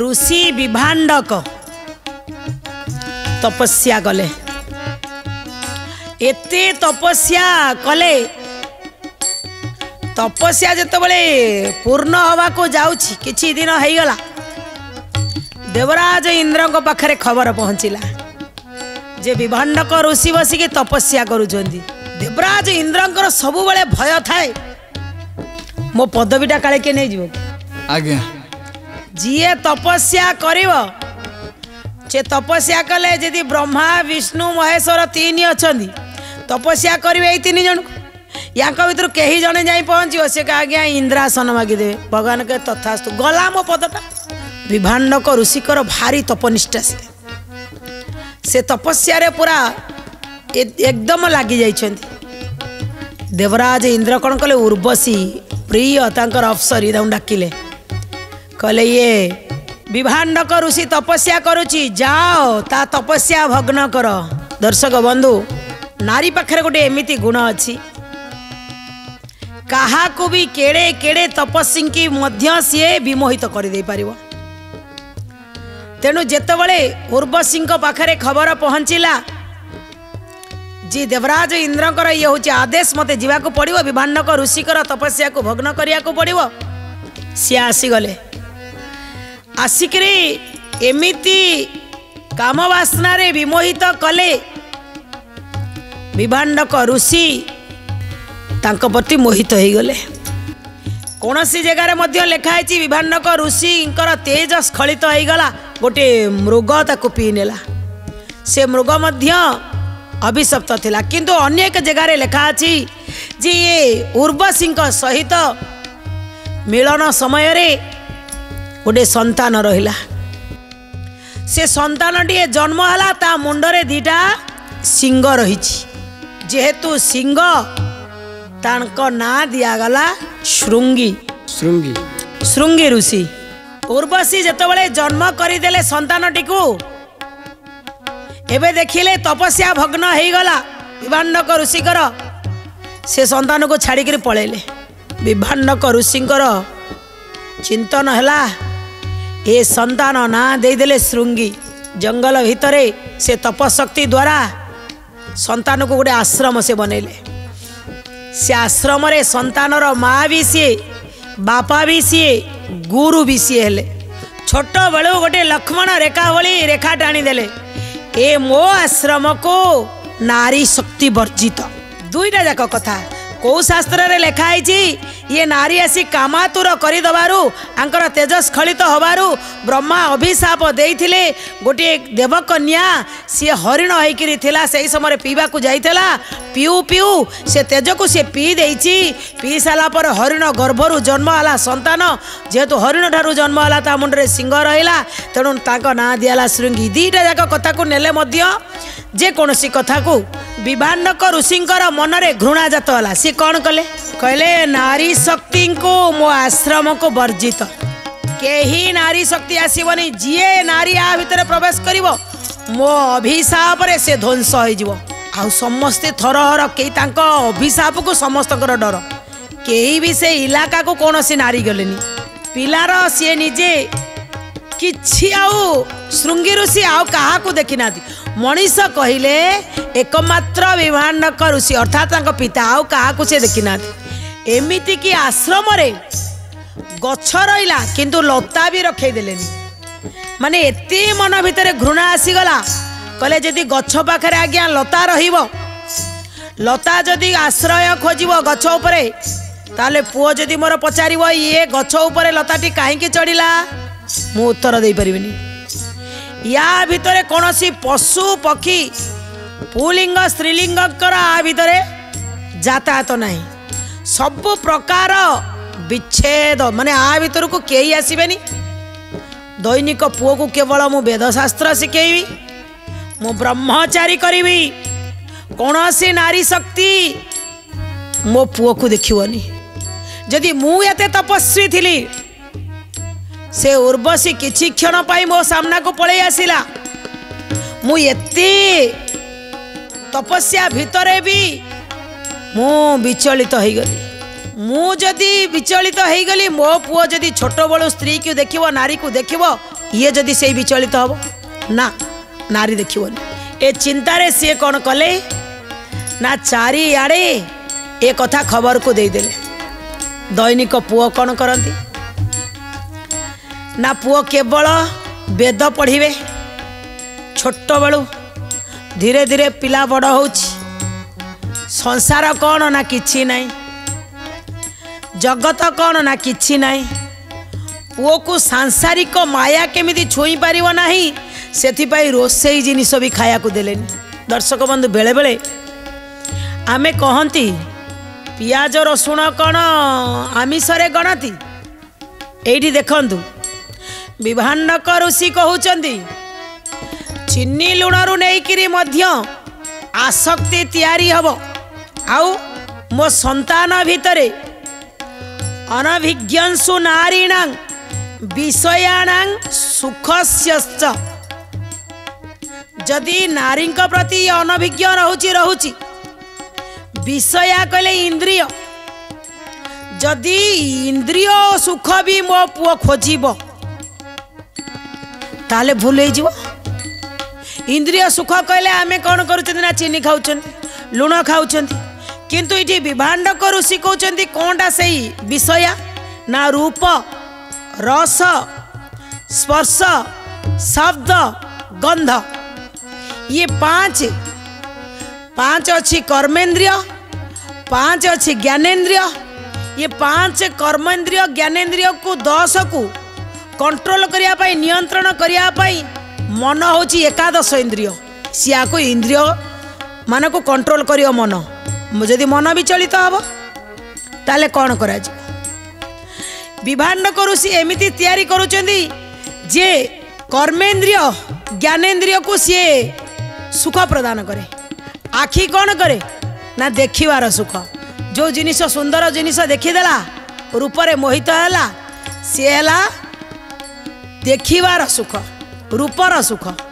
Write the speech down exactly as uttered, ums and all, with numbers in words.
ऋषि विभांडक तपस्या गले, एते तपस्या कले, तपस्या जितेबाला पूर्ण हवा को जाउछि किछि दिन हो गला, देवराज इंद्र को पाखरे खबर पहुँचला जे विभांडक ऋषि बसिक तपस्या करुछन्ती। देवराज इंद्र सबु बेले भय थाए मो पदवीटा काले के नहीं जीव। आज्ञा जीए तपस्या करिव से तपस्या कले यदि ब्रह्मा विष्णु महेश्वर तीन अच्छा तपस्या करेंगे ये तीन जन या भर कहीं जड़े जा पहुँचो सी आज्ञा इंद्रासन मागिदे भगवान के तथास्तु गला मो पदटा। विभांडक ऋषिकर भारी तपनिष्ठा से से तपस्या पूरा एकदम लगी जा। देवराज इंद्र कौन कले उर्वशी प्रिय तांकर अफसरी डाकिले कहले ये विभांडक ऋषि तपस्या करुची जाओ ता तपस्या भग्न कर। दर्शक बंधु नारी पाखे गोटे एमिती गुण अच्छी कहा को भी केड़े केड़े तपस्वी की मध्य सीए विमोहित करदे पार। तेणु जेतबले उर्वशी पाखे खबर पहुँचला जी देवराज इंद्रकर ये हूँ आदेश मत जावाक पड़ो विभांडक ऋषिकर तपस्या को भग्न करने को पड़ो। सी आसीगले आसिक एमिती काम वासना रे विमोहित कले विभांडक ऋषि तांको प्रति मोहित हो गले। कौन सी जगार लिखाई विभांडक ऋषिकर तेज स्खलित हो गला गोटे मृग ताकू पीनेला से मृग मध्य अभिशप्त थिला किंतु अन्य एक जगार लिखा अछि जे ये उर्वशी सहित मिलन समय रे गोटे संतान रहिला से संतान टी जन्म हला ता मुंडरे दीटा सिंह रहिछि जेहेतु सिंह तांको ना दिया गला श्रृंगी। श्रृंगी श्रृंगी ऋषि उर्वशी जेतबेले जन्म करिदेले संतान टी को एबे देखिले तपस्या भग्न हो गला विभांडक ऋषिकर से संतान को छाड़िक पलैले। विभांडक ऋषिकर चिंतन हैला ए संतान ना देदेले श्रृंगी। जंगल भितरे से तपशक्ति द्वारा संतान को गोटे आश्रम से बनैले से आश्रम रे संतान रो माँ भी सी बापा भी सी गुरु भी सी हेले। छोट बेलू गोटे लक्ष्मण रेखा भली रेखा टाणी देले ए मो आश्रम को नारी शक्ति वर्जित दुईटा जाक कथा कौ शास्त्र रे लिखाई ये नारी आसी कामातुर करदेवु आंकर तेज स्खलित होबारु ब्रह्मा अभिशाप देइथिले गोटे देवकन्या सी हरिण होइकरी थिला सेही समय पीवा को जाइथिला पीऊ पीऊ से तेज को सी पी देइछि पी साला पर हरिण गर्भरु जन्म होला संतान जेहेतु हरिण ठारू जन्म होला ता मुंडरे सिंह रहिला तेणु तांको ना दियाला श्रृंगी। दीटा जाक कथा को नेले मध्य जे कोनोसी कथा को विभांडक ऋषिंकर मनरे घृणा जात होला। सी कौन कले कहले नारी शक्ति को मो आश्रम को वर्जित केही नारी शक्ति आसवनी जीए नारी आ भीतर प्रवेश करिवो मो अभिशाप रे से ध्वंस हो जिवो। आ समस्ते थरहर केही तांको अभिशाप को समस्तकर डर केही भी से इलाका को कोनोसी नारी गलेनी पिलार सी निजे किछि आउ श्रृंगी ऋषि आउ कहा को देखिना मनीष कहले एकमात्र विभांडक ऋषि अर्थात पिता आउ कहा से देखिना एमिति की आश्रम रे गच्छ रहिला किंतु लता भी रखे देलेनी माने एते मन भितर घृणा आसीगला कहले यदि गच्छ पाखरे आज्ञा लता रहिबो लता जदि आश्रय खोजिबो गच्छ उपरे ताले पुओ जदि मोर पचारिबो ये गच्छ उपरे लताटी काहेकि चढ़िला मु उत्तर दे परिबेनी। या भितरे कोनोसी पशु पक्षी पुलिंग स्त्रीलिंग करा आ भितरे जाता तो नहीं सब प्रकार विच्छेद माने आ भितर को केही आसीबेनी। दैनिक पुओ को केवल मु वेदशास्त्र शिखेबी मु ब्रह्मचारी करीबी कोनोसी नारी शक्ति मो पुओ को देखिवनी। जदि मु एते तपस्वी थिली से उर्वशी किछि क्षण पाई मो सामना को पलै आसिला मु एते तपस्या भितरे भी मु विचलित हो गली। मु जदि विचलित हो गली मो पुओ जदि छोट बड़ स्त्री को देखिवो नारी को देखिवो ये जदि से विचलित हम ना नारी देखनी ए चिंतार सी कौन कले ना चारियाड़े ए कथा खबर को देदेले। दैनिक पुओ कौन करती ना पुओ केवल वेद पढ़े छोट बेलू धीरे धीरे पिला बड़ हो संसार कौन ना किछि नहीं जगत कौन ना किछि नहीं पुओ को सांसारिक माया केमिति छुई पारिबो नाही सेथिपाई रोसई जिनिस भी खाया को देलेनी। दर्शक बंधु बेले बेले आमे कहती पियाज रसुण कौन आमिष रे गणती एठी देखंतु विभांडक ऋषि कहउचंदी चीनी लुण रु नेइकिरी मध्य आसक्ति तैयारी हबो आउ मो संतान भितरे अनभिज्ञांसु नारीणां विषयाणां सुखस्यश्च जदि नारी प्रति अनभिज्ञ रहुची रहुची विषय कले इंद्रिय जदि इंद्रिय सुख भी मो पुओ खोजिबो ताले भूल होई जिवो। इंद्रिय सुख कहले आमे कौन करूचना चीनी खाऊं लुण खाऊ किंतु ये विभांडक ऋषि कहते कौनटा से विषया ना रूप रस स्पर्श शब्द गंध ये पाँच पाँच अच्छी कर्मेन्द्रिय पाँच अच्छी ज्ञानेन्द्रिय ये पाँच कर्मेन्द्रिय ज्ञानेन्द्रिय को दस को कंट्रोल करने नियंत्रण करने मन होची एकादश इंद्रिय सी को इंद्रिय मान को कंट्रोल करियो मन जदि मन विचलित हम ताले कौन कर विभांडक ऋषि एमती तैयारी करुचंदी जे कर्मेन्द्रिय ज्ञानेन्द्रिय को सी सुख प्रदान करे आखि कौन करे ना देखिवार सुख जो जिनिस सुंदर जिनिस देखीदेला रूपरे मोहित हैला सी हैला देखिवार सुख रूपर सुख।